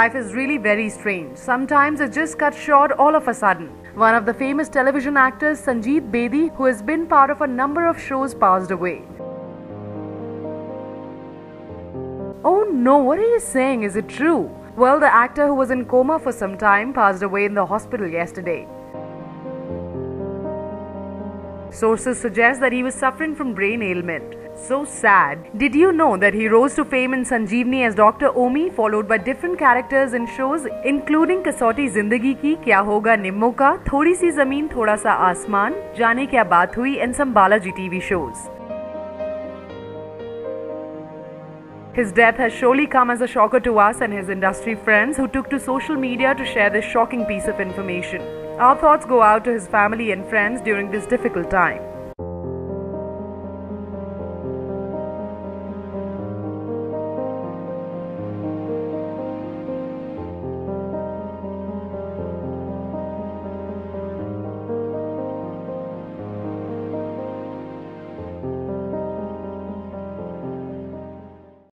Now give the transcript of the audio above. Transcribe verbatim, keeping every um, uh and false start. Life is really very strange. Sometimes it just cuts short all of a sudden. One of the famous television actors, Sanjit Bedi, who has been part of a number of shows, passed away. Oh no, what are you saying? Is it true? Well, the actor who was in coma for some time passed away in the hospital yesterday. Sources suggest that he was suffering from brain ailment. So sad. Did you know that he rose to fame in Sanjeevani as Doctor Omi, followed by different characters in shows including Kasautii Zindagii Kay, Kya Hoga Nimmo Ka, Thodi Si Zameen Thoda Sa Aasman, Jaane Kya Baath Hui and some Balaji T V shows. His death has surely come as a shocker to us and his industry friends who took to social media to share this shocking piece of information. Our thoughts go out to his family and friends during this difficult time.